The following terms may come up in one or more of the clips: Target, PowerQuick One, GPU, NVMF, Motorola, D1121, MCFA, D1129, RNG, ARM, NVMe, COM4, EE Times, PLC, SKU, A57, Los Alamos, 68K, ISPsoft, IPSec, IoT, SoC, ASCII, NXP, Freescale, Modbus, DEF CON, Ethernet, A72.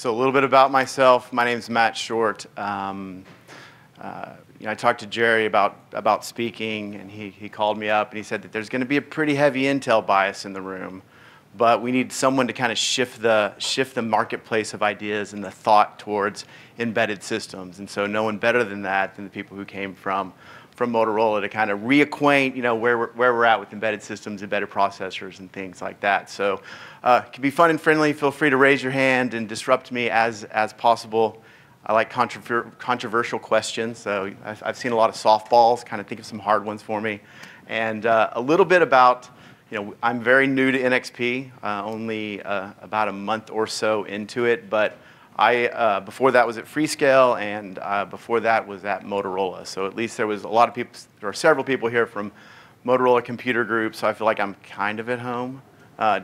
So a little bit about myself. My name's Matt Short. You know, I talked to Jerry about speaking, and he called me up and he said that there's going to be a pretty heavy Intel bias in the room, but we need someone to kind of shift the marketplace of ideas and the thought towards embedded systems. And so no one better than that than the people who came from Motorola to kind of reacquaint, you know, where we're at with embedded systems, embedded processors, and things like that. So it can be fun and friendly. Feel free to raise your hand and disrupt me as possible. I like controversial questions, so I've seen a lot of softballs. Kind of think of some hard ones for me. And a little bit about, you know, I'm very new to NXP, only about a month or so into it, but I, before that was at Freescale, and before that was at Motorola. So at least there was a lot of people, there are several people here from Motorola Computer Group, so I feel like I'm kind of at home,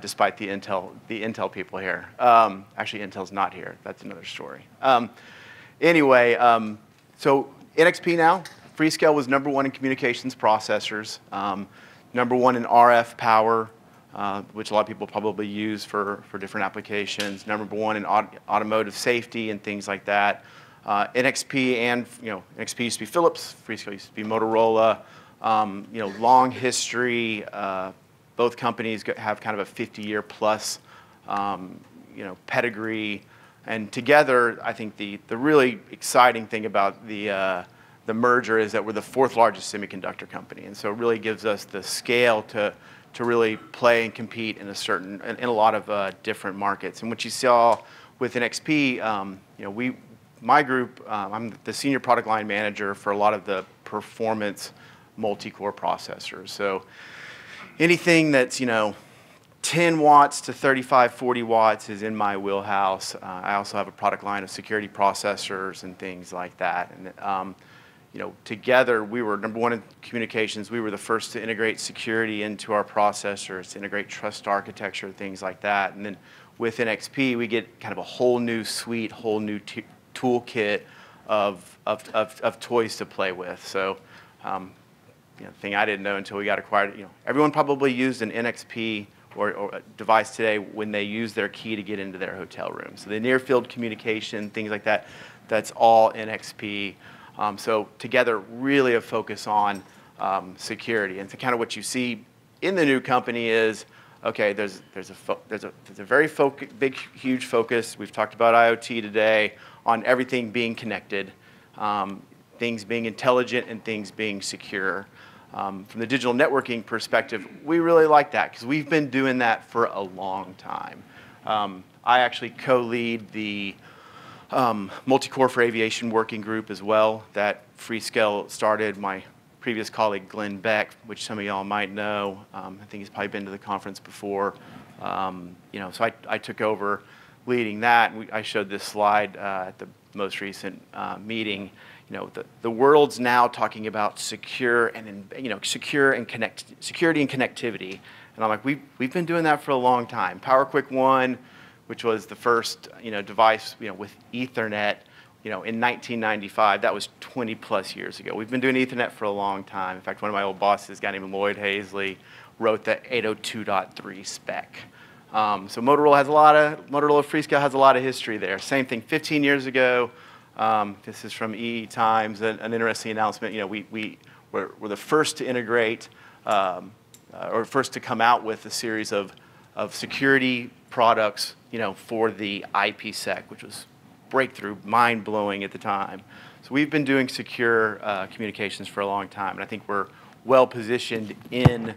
despite the Intel people here. Actually, Intel's not here. That's another story. Anyway, so NXP now, Freescale was #1 in communications processors, #1 in RF power, which a lot of people probably use for different applications, #1 in automotive safety and things like that. NXP and, you know, NXP used to be Philips, Freescale used to be Motorola, you know, long history. Both companies have kind of a 50-year plus, you know, pedigree. And together, I think the really exciting thing about the merger is that we're the 4th largest semiconductor company. And so it really gives us the scale to really play and compete in a lot of different markets. And what you saw with NXP, you know, my group, I'm the senior product line manager for a lot of the performance multi-core processors. So anything that's, you know, 10 watts to 35, 40 watts is in my wheelhouse. I also have a product line of security processors and things like that. And you know, together we were #1 in communications. We were the first to integrate security into our processors, to integrate trust architecture, things like that. And then with NXP, we get kind of a whole new suite, whole new toolkit of toys to play with. So, you know, the thing I didn't know until we got acquired, you know, everyone probably used an NXP or a device today when they use their key to get into their hotel room. So the near-field communication, things like that, that's all NXP. So together, really a focus on security. And so kind of what you see in the new company is, okay, there's a very big, huge focus. We've talked about IoT today on everything being connected, things being intelligent, and things being secure. From the digital networking perspective, we really like that because we've been doing that for a long time. I actually co-lead the multi-core for aviation working group as well that Freescale started. My previous colleague, Glenn Beck, which some of y'all might know, I think he's probably been to the conference before. You know, so I took over leading that. I showed this slide at the most recent meeting. You know, the world's now talking about secure and, you know, security and connectivity. And I'm like, we've been doing that for a long time. PowerQuick One, which was the first, you know, device, you know, with Ethernet, you know, in 1995. That was 20 plus years ago. We've been doing Ethernet for a long time. In fact, one of my old bosses, a guy named Lloyd Hazley, wrote the 802.3 spec. So Motorola Freescale has a lot of history there. Same thing, 15 years ago. This is from EE Times, an interesting announcement. You know, we're the first to integrate, or first to come out with a series of security products, you know, for the IPSec, which was breakthrough, mind-blowing at the time. So we've been doing secure communications for a long time, and I think we're well-positioned in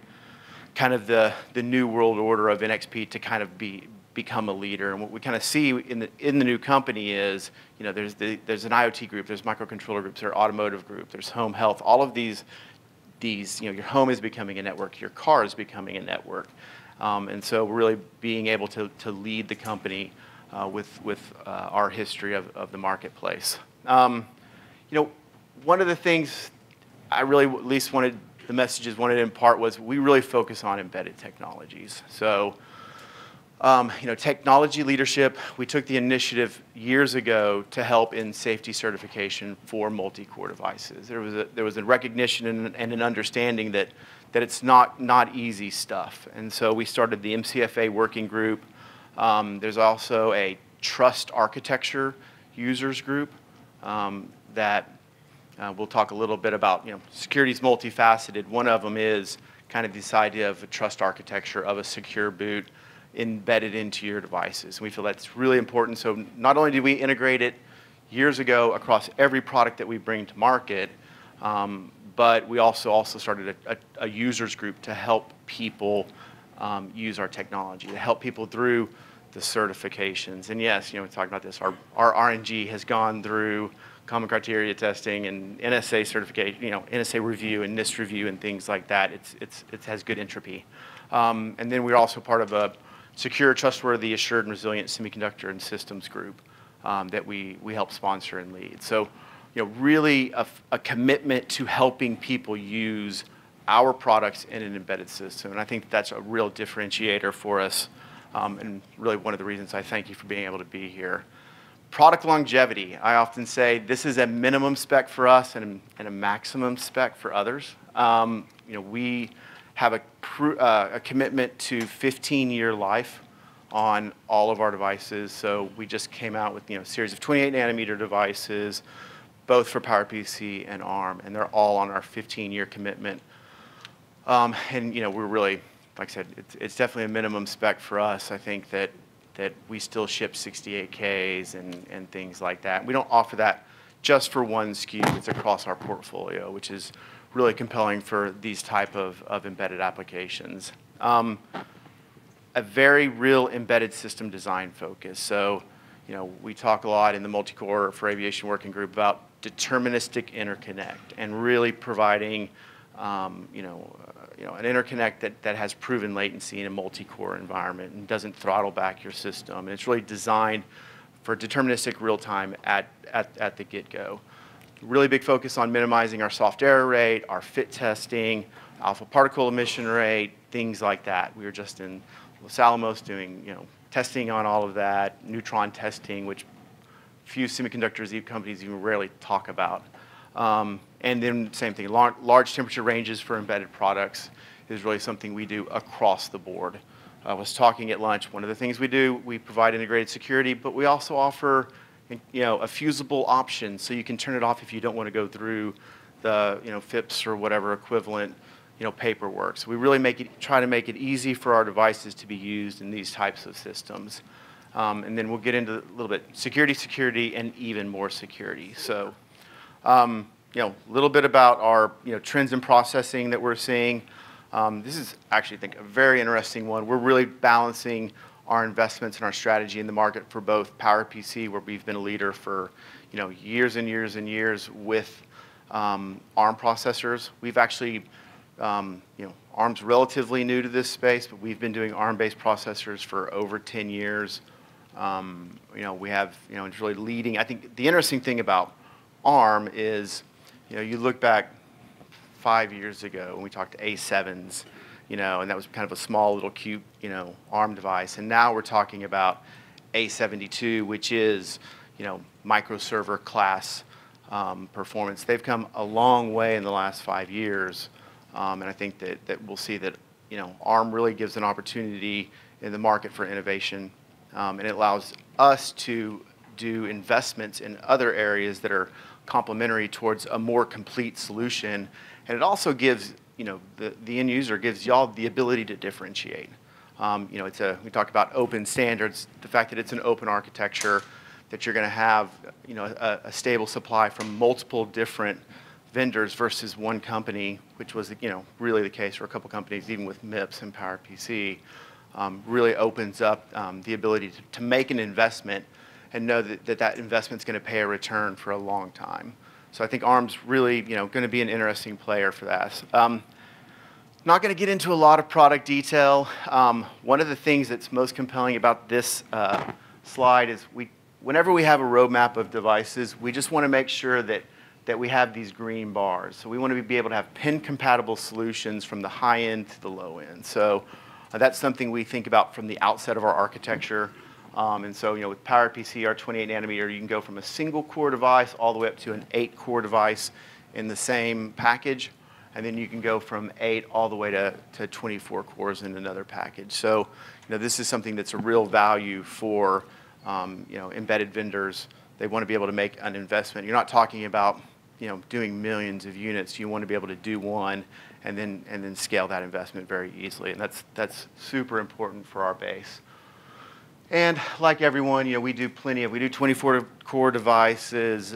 kind of the new world order of NXP to kind of become a leader. And what we kind of see in the new company is, you know, there's an IoT group, there's microcontroller groups, there's automotive group, there's home health. All of these, you know, your home is becoming a network, your car is becoming a network, and so really being able to lead the company with our history of the marketplace. You know, one of the things I really at least wanted to impart was we really focus on embedded technologies. So. You know, technology leadership, we took the initiative years ago to help in safety certification for multi-core devices. There was a recognition and an understanding that it's not easy stuff. And so we started the MCFA working group. There's also a trust architecture users group that we'll talk a little bit about. You know, security is multifaceted. One of them is kind of this idea of a trust architecture of a secure boot embedded into your devices. And we feel that's really important. So not only did we integrate it years ago across every product that we bring to market, but we also started a users group to help people use our technology, to help people through the certifications. And yes, you know, we talked about this. Our RNG has gone through common criteria testing and NSA certification, you know, NSA review and NIST review and things like that. It has good entropy. And then we're also part of a secure, trustworthy, assured, and resilient semiconductor and systems group that we help sponsor and lead. So, you know, really a commitment to helping people use our products in an embedded system. And I think that's a real differentiator for us, and really one of the reasons I thank you for being able to be here. Product longevity. I often say this is a minimum spec for us and a maximum spec for others. You know, we have a commitment to 15-year life on all of our devices. So we just came out with, you know, a series of 28-nanometer devices, both for PowerPC and ARM, and they're all on our 15-year commitment. And you know, we're really, like I said, it's definitely a minimum spec for us. I think that we still ship 68Ks and things like that. We don't offer that just for one SKU. It's across our portfolio, which is really compelling for these type of embedded applications. A very real embedded system design focus. So, you know, we talk a lot in the multi-core for aviation working group about deterministic interconnect and really providing, an interconnect that has proven latency in a multi-core environment and doesn't throttle back your system. And it's really designed for deterministic real-time at the get-go. Really big focus on minimizing our soft error rate, our fit testing, alpha particle emission rate, things like that. We were just in Los Alamos doing, you know, testing on all of that, neutron testing, which few semiconductors companies even rarely talk about. And then same thing, large temperature ranges for embedded products is really something we do across the board. I was talking at lunch, one of the things we do, we provide integrated security, but we also offer, you know, a fusible option, so you can turn it off if you don't want to go through the, you know, FIPS or whatever equivalent, you know, paperwork. So we really try to make it easy for our devices to be used in these types of systems. And then we'll get into a little bit security, and even more security. So, you know, a little bit about our, you know, trends in processing that we're seeing. This is actually, I think, a very interesting one. We're really balancing our investments and our strategy in the market for both PowerPC, where we've been a leader for, you know, years and years and years with ARM processors. We've actually, you know, ARM's relatively new to this space, but we've been doing ARM-based processors for over 10 years. You know, we have, you know, it's really leading. I think the interesting thing about ARM is, you know, you look back 5 years ago when we talked to A7s, you know, and that was kind of a small little cute, you know, ARM device. And now we're talking about A72, which is, you know, microserver class performance. They've come a long way in the last 5 years. And I think that we'll see that, you know, ARM really gives an opportunity in the market for innovation. And it allows us to do investments in other areas that are complementary towards a more complete solution. And it also gives, you know, the end user, gives y'all the ability to differentiate. You know, we talk about open standards, the fact that it's an open architecture, that you're going to have, you know, a stable supply from multiple different vendors versus one company, which was, you know, really the case for a couple companies, even with MIPS and PowerPC, really opens up the ability to make an investment and know that investment's going to pay a return for a long time. So I think ARM's really, you know, going to be an interesting player for that. Not going to get into a lot of product detail. One of the things that's most compelling about this slide is whenever we have a roadmap of devices, we just want to make sure that we have these green bars. So we want to be able to have pin-compatible solutions from the high end to the low end. So that's something we think about from the outset of our architecture. And so, you know, with PowerPC, our 28 nanometer, you can go from a single core device all the way up to an 8-core device in the same package. And then you can go from 8 all the way to 24 cores in another package. So, you know, this is something that's a real value for embedded vendors. They want to be able to make an investment. You're not talking about doing millions of units. You want to be able to do one and then scale that investment very easily. And that's super important for our base. And like everyone, we do 24-core devices.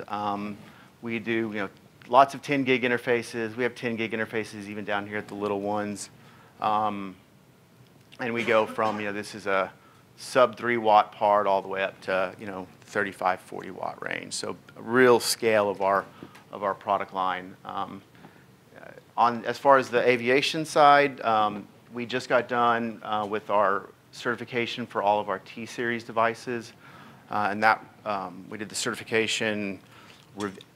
We do lots of 10-gig interfaces. We have 10-gig interfaces even down here at the little ones. And we go from this is a sub 3-watt part all the way up to 35, 40-watt range. So a real scale of our product line. As far as the aviation side, we just got done with our certification for all of our T-Series devices. And that we did the certification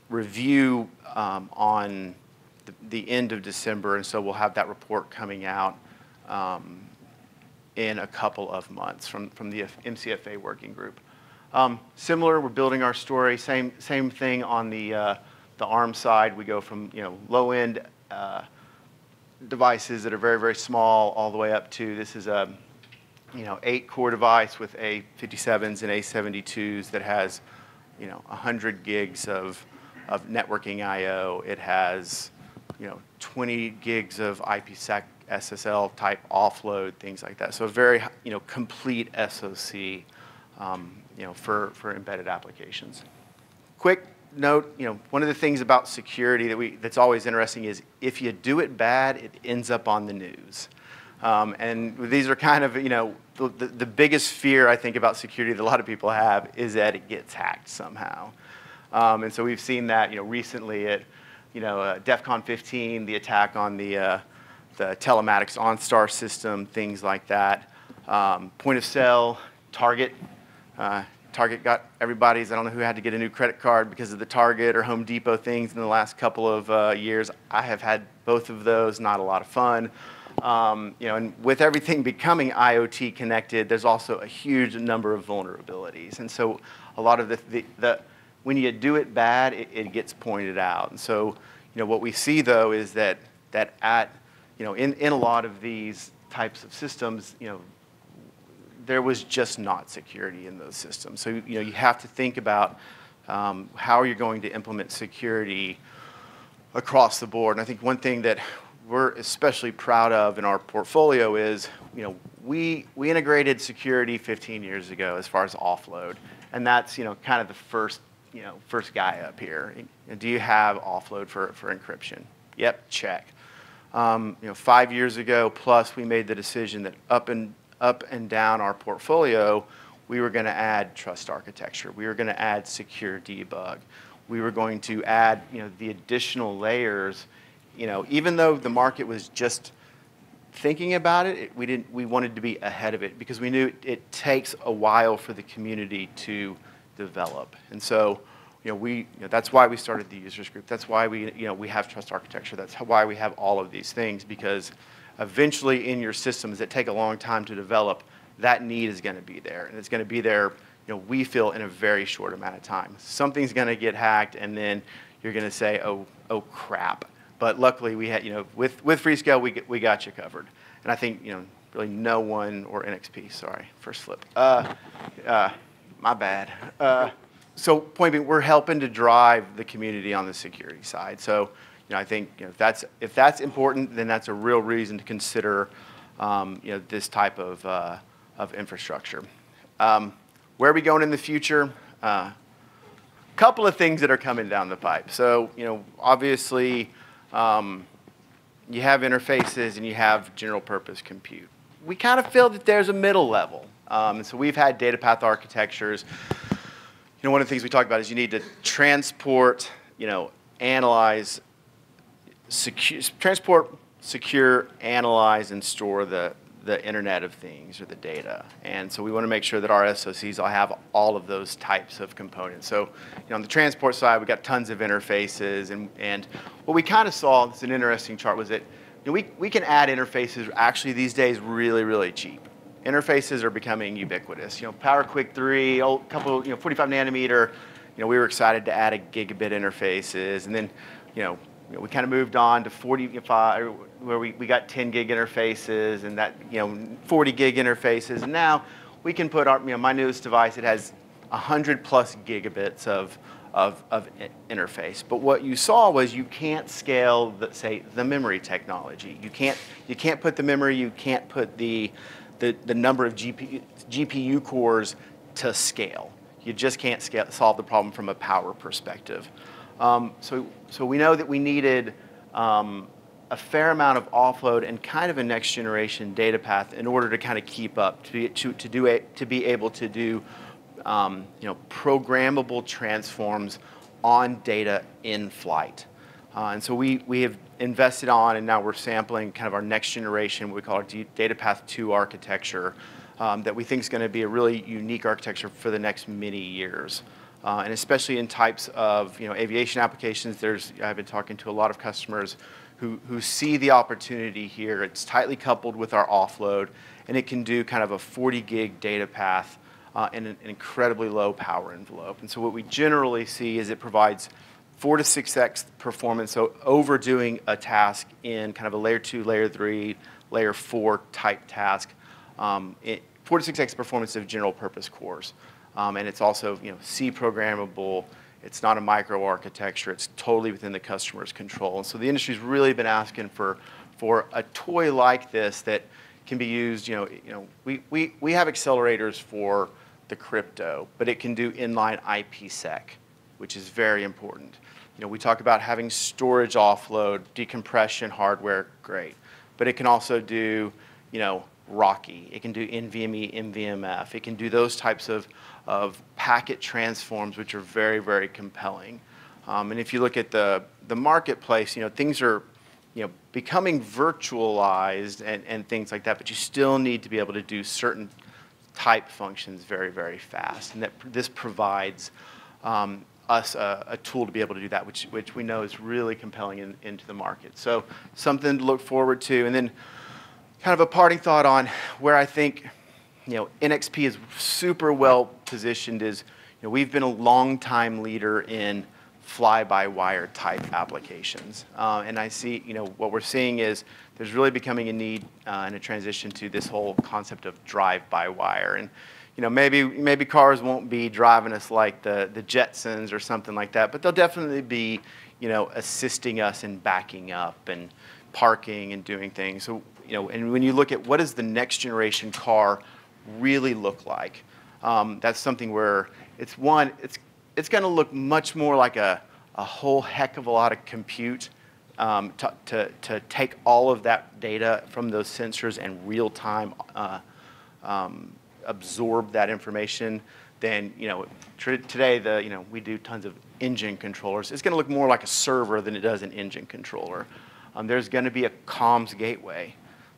review on the end of December. And so we'll have that report coming out in a couple of months from the MCFA working group. Similar, we're building our story. Same thing on the ARM side. We go from low-end devices that are very, very small all the way up to this is a 8-core device with A57s and A72s that has 100 gigs of networking I/O. It has 20 gigs of IPSec SSL type offload, things like that. So a very complete SoC for embedded applications. Quick note, one of the things about security that's always interesting is if you do it bad, it ends up on the news. And these are kind of, the biggest fear, I think, about security that a lot of people have is that it gets hacked somehow. And so we've seen that, recently at, DEF CON 15, the attack on the telematics OnStar system, things like that. Point of sale, Target. Target got everybody's. I don't know who had to get a new credit card because of the Target or Home Depot things in the last couple of years. I have had both of those, not a lot of fun. And with everything becoming IoT connected, there's also a huge number of vulnerabilities. And so a lot of the when you do it bad, it gets pointed out. And so what we see, though, is that at in a lot of these types of systems, there was just not security in those systems. So you have to think about how you're going to implement security across the board. And I think one thing that we're especially proud of in our portfolio is we integrated security 15 years ago as far as offload, and that's kind of the first guy up here. Do you have offload for encryption? Yep, check. 5 years ago plus, we made the decision that up and down our portfolio, we were going to add trust architecture. We were going to add secure debug. We were going to add, the additional layers. Even though the market was just thinking about it, we wanted to be ahead of it because we knew it takes a while for the community to develop. And so, that's why we started the users group. That's why we have trust architecture. That's why we have all of these things, because eventually in your systems that take a long time to develop, that need is going to be there. And it's going to be there, we feel, in a very short amount of time. Something's going to get hacked, and then you're going to say, oh crap. But luckily, we had, with Freescale, we got you covered. And I think, really no one, or NXP, sorry, first slip. My bad. So point being, we're helping to drive the community on the security side. So I think if that's important, then that's a real reason to consider this type of infrastructure. Where are we going in the future? Couple of things that are coming down the pipe. So obviously, you have interfaces and you have general purpose compute. We kind of feel that there's a middle level, and so we've had data path architectures. One of the things we talk about is you need to transport, analyze, secure, analyze, and store the Internet of Things or the data. And so we want to make sure that our SoCs all have all of those types of components. So on the transport side, we've got tons of interfaces. And what we kind of saw, it's an interesting chart, was that we can add interfaces actually these days really, really cheap. Interfaces are becoming ubiquitous. PowerQuick 3, a couple, 45 nanometer, we were excited to add a gigabit interfaces. And then, we kind of moved on to 45, where we got 10 gig interfaces and that, 40 gig interfaces. And now we can put our, my newest device, it has 100 plus gigabits of interface. But what you saw was you can't scale, the memory technology. You can't put the memory, you can't put the number of GPU cores to scale. You just can't scale, solve the problem from a power perspective. So we know that we needed a fair amount of offload and kind of a next generation data path in order to kind of keep up, to be able to do programmable transforms on data in flight. And so we have invested on, and now we're sampling kind of our next generation, what we call our data path 2 architecture, that we think is going to be a really unique architecture for the next many years. And especially in types of aviation applications, I've been talking to a lot of customers who see the opportunity here. It's tightly coupled with our offload, and it can do kind of a 40 gig data path in an incredibly low power envelope. And so what we generally see is it provides 4 to 6x performance, so overdoing a task in kind of a layer 2, layer 3, layer 4 type task, 4 to 6x performance of general purpose cores. And it's also C programmable. It's not a microarchitecture. It's totally within the customer's control. And so the industry's really been asking for a toy like this that can be used. We have accelerators for the crypto, but it can do inline IPSec, which is very important. We talk about having storage offload, decompression hardware, great, but it can also do RoCE. It can do NVMe, NVMF. It can do those types of packet transforms, which are very, very compelling. And if you look at the marketplace, things are becoming virtualized and things like that, but you still need to be able to do certain type functions very, very fast. And that this provides us a tool to be able to do that, which we know is really compelling into the market. So something to look forward to. And then kind of a parting thought on where I think NXP is super well positioned is we've been a long-time leader in fly-by-wire type applications. And I see, what we're seeing is there's really becoming a need and a transition to this whole concept of drive-by-wire. And maybe cars won't be driving us like the Jetsons or something like that, but they'll definitely be assisting us in backing up and parking and doing things. So and when you look at what does the next generation car really look like, that's something where it's going to look much more like a whole heck of a lot of compute to take all of that data from those sensors and real time absorb that information. Then today we do tons of engine controllers. It's going to look more like a server than it does an engine controller. There's going to be a comms gateway.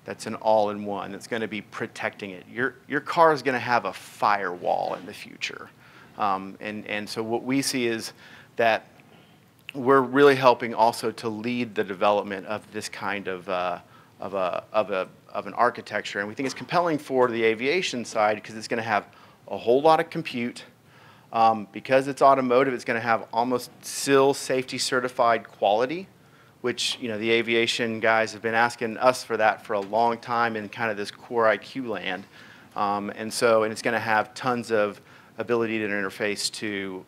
That's an all-in-one that's going to be protecting it. Your car is going to have a firewall in the future. And so what we see is that we're really helping also to lead the development of this kind of an architecture. And we think it's compelling for the aviation side because it's going to have a whole lot of compute. Because it's automotive, it's going to have almost SIL safety certified quality, which the aviation guys have been asking us for that for a long time in kind of this core IQ land. And it's going to have tons of ability to interface to,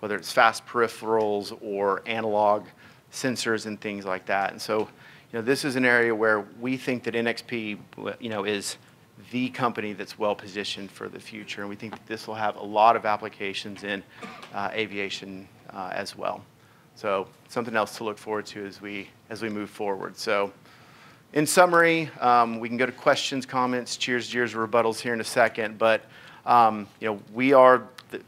whether it's fast peripherals or analog sensors and things like that. And so, this is an area where we think that NXP, is the company that's well positioned for the future. And we think that this will have a lot of applications in aviation as well. So something else to look forward to as we move forward. So in summary, we can go to questions, comments, jeers, rebuttals here in a second. But we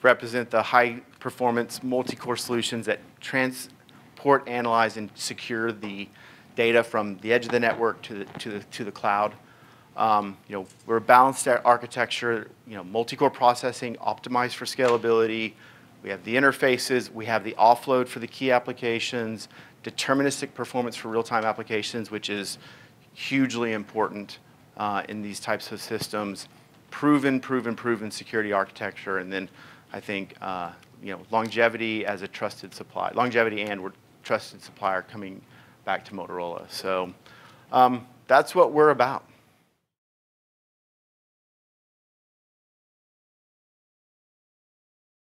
represent the high-performance multi-core solutions that transport, analyze, and secure the data from the edge of the network to the cloud. We're a balanced architecture, multi-core processing optimized for scalability. We have the interfaces, we have the offload for the key applications, deterministic performance for real-time applications, which is hugely important in these types of systems, proven security architecture, and then I think longevity as a trusted supplier, longevity and we're trusted supplier coming back to Motorola. So that's what we're about.